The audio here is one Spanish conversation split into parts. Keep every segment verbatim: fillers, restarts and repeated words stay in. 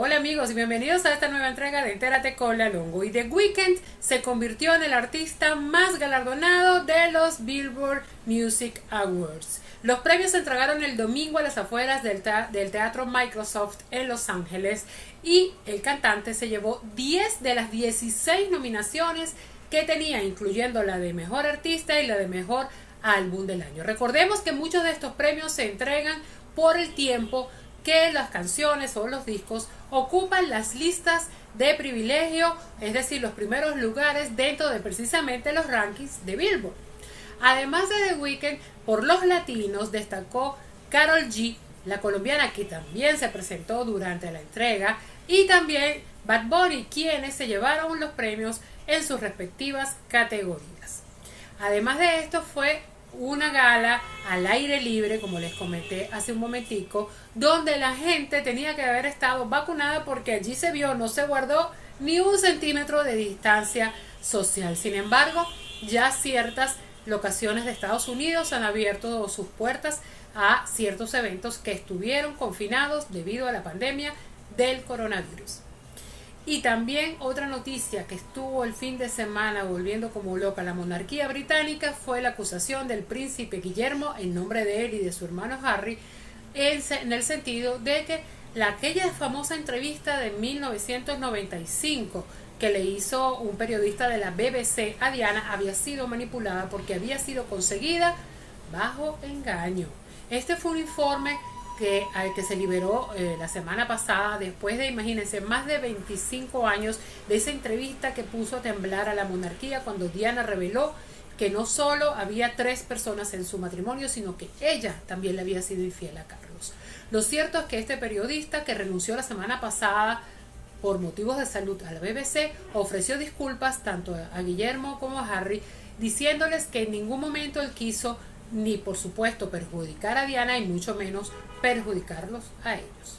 Hola amigos y bienvenidos a esta nueva entrega de Entérate con La Longo. Y The Weeknd se convirtió en el artista más galardonado de los Billboard Music Awards. Los premios se entregaron el domingo a las afueras del, te del Teatro Microsoft en Los Ángeles y el cantante se llevó diez de las dieciséis nominaciones que tenía, incluyendo la de Mejor Artista y la de Mejor Álbum del Año. Recordemos que muchos de estos premios se entregan por el tiempo que las canciones o los discos ocupan las listas de privilegio, es decir, los primeros lugares dentro de precisamente los rankings de Billboard. Además de The Weeknd, por los latinos destacó Karol G, la colombiana que también se presentó durante la entrega, y también Bad Bunny, quienes se llevaron los premios en sus respectivas categorías. Además de esto fue una gala al aire libre, como les comenté hace un momentico, donde la gente tenía que haber estado vacunada porque allí se vio, no se guardó ni un centímetro de distancia social. Sin embargo, ya ciertas locaciones de Estados Unidos han abierto sus puertas a ciertos eventos que estuvieron confinados debido a la pandemia del coronavirus. Y también otra noticia que estuvo el fin de semana volviendo como loca la monarquía británica fue la acusación del príncipe Guillermo en nombre de él y de su hermano Harry, en el sentido de que la, aquella famosa entrevista de mil novecientos noventa y cinco que le hizo un periodista de la B B C a Diana había sido manipulada porque había sido conseguida bajo engaño. Este fue un informe Que, al que se liberó eh, la semana pasada después de, imagínense, más de veinticinco años de esa entrevista que puso a temblar a la monarquía cuando Diana reveló que no solo había tres personas en su matrimonio, sino que ella también le había sido infiel a Carlos. Lo cierto es que este periodista, que renunció la semana pasada por motivos de salud a la B B C, ofreció disculpas tanto a Guillermo como a Harry, diciéndoles que en ningún momento él quiso ni por supuesto perjudicar a Diana y mucho menos perjudicarlos a ellos.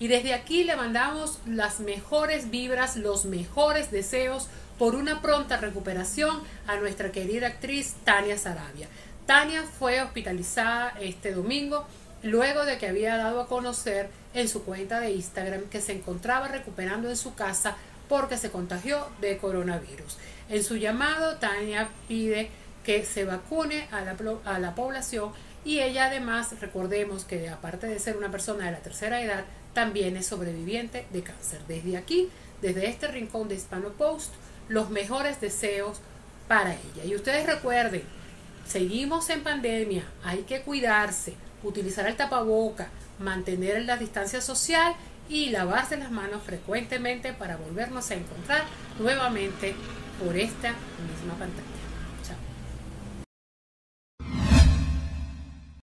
Y desde aquí le mandamos las mejores vibras, los mejores deseos por una pronta recuperación a nuestra querida actriz Tania Sarabia. Tania fue hospitalizada este domingo luego de que había dado a conocer en su cuenta de Instagram que se encontraba recuperando en su casa porque se contagió de coronavirus. En su llamado, Tania pide que se vacune a la, a la población, y ella además, recordemos que aparte de ser una persona de la tercera edad, también es sobreviviente de cáncer. Desde aquí, desde este rincón de HispanoPost, los mejores deseos para ella. Y ustedes recuerden, seguimos en pandemia, hay que cuidarse, utilizar el tapaboca, mantener la distancia social y lavarse las manos frecuentemente para volvernos a encontrar nuevamente por esta misma pantalla.